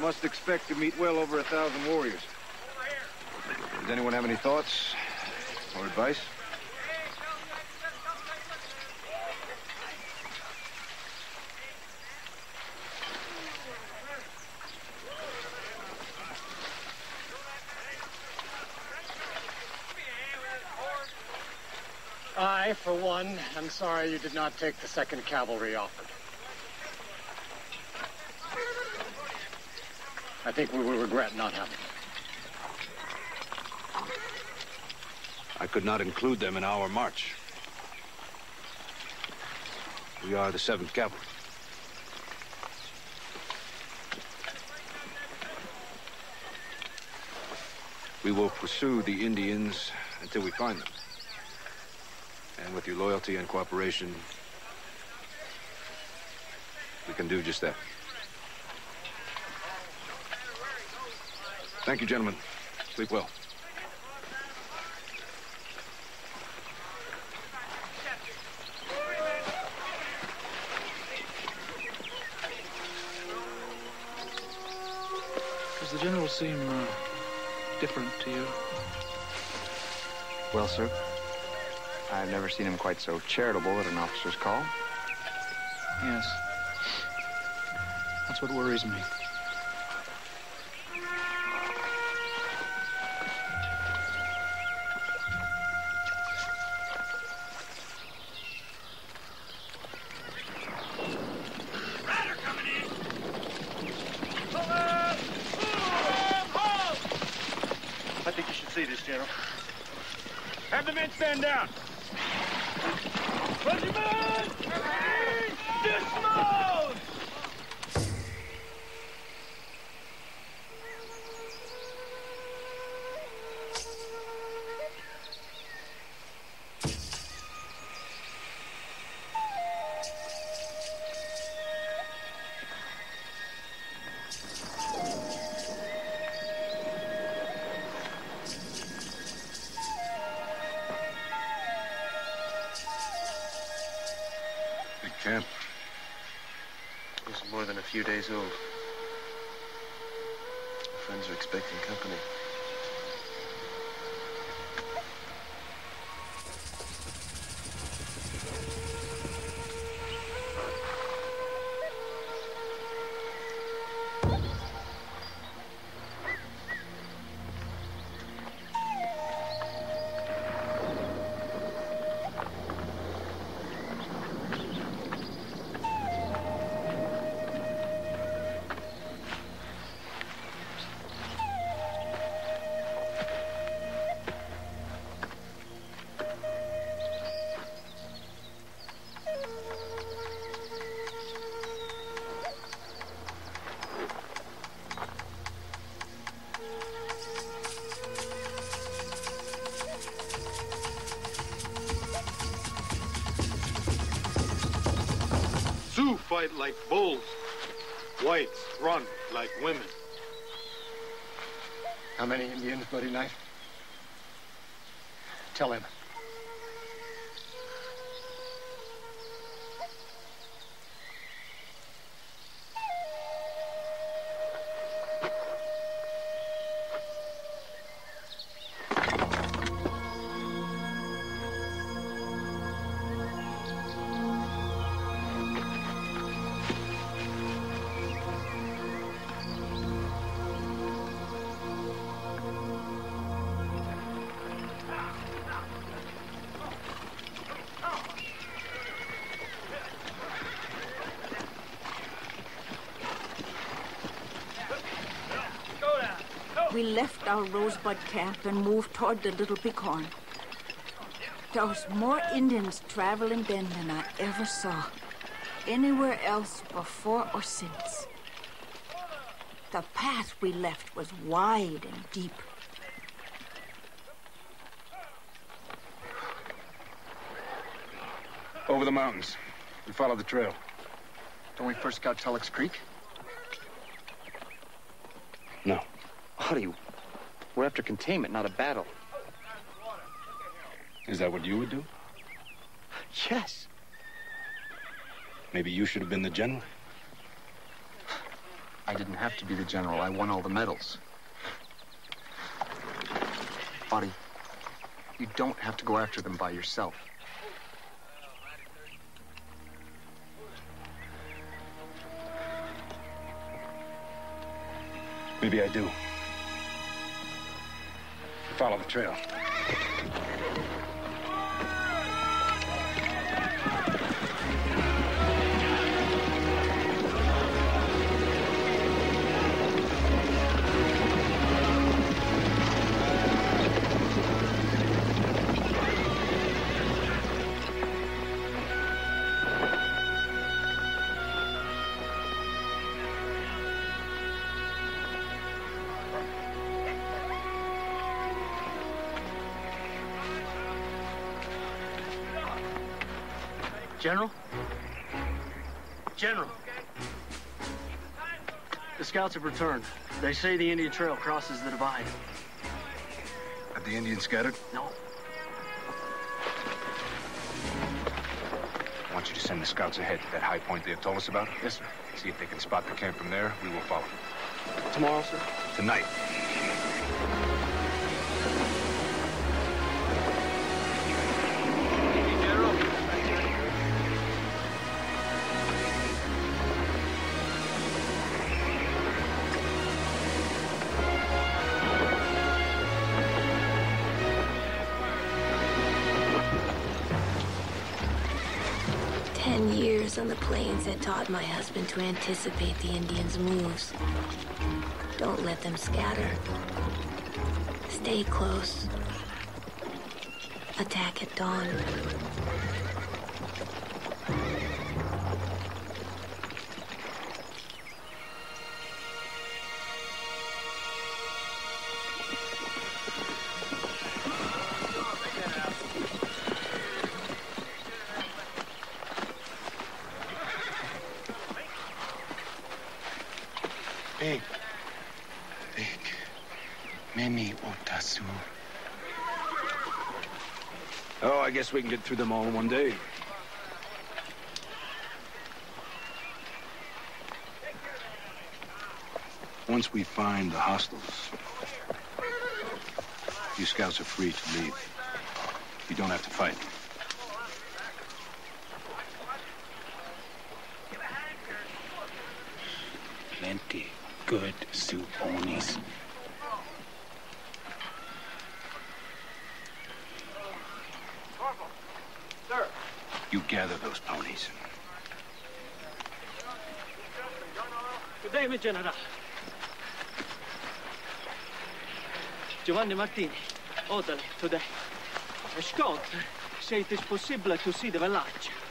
Must expect to meet well over 1,000 warriors. Does anyone have any thoughts or advice? I, for one, am sorry you did not take the 2nd Cavalry offered. I think we will regret not having them. I could not include them in our march. We are the 7th Cavalry. We will pursue the Indians until we find them. And with your loyalty and cooperation, we can do just that. Thank you, gentlemen. Sleep well. Does the general seem different to you? Well, sir, I've never seen him quite so charitable at an officer's call. Yes. That's what worries me. Few days old. My friends are expecting company. Fight like bulls. Whites run like women. How many Indians, Bloody Knife? Tell him. Our Rosebud camp and moved toward the Little Bighorn. There was more Indians traveling then than I ever saw anywhere else before or since. The path we left was wide and deep. Over the mountains. We follow the trail. Don't we first got Tullock's Creek? No. How do you... We're after containment, not a battle. Is that what you would do? Yes. Maybe you should have been the general. I didn't have to be the general. I won all the medals. Buddy, you don't have to go after them by yourself. Maybe I do. Follow the trail. General? General. The scouts have returned. They say the Indian trail crosses the divide. Have the Indians scattered? No. I want you to send the scouts ahead to that high point they have told us about. Yes, sir. See if they can spot the camp from there. We will follow. Tomorrow, sir? Tonight. On the plains that taught my husband to anticipate the Indians' moves. Don't let them scatter. Stay close. Attack at dawn. Mimi Otasu. Oh, I guess we can get through them all in one day. Once we find the hostiles, you scouts are free to leave. You don't have to fight. Plenty good Sioux ponies. You gather those ponies. Good day, my general. Giovanni Martini, orderly today. A scout, se ti è possibile, tu si deve lanciare.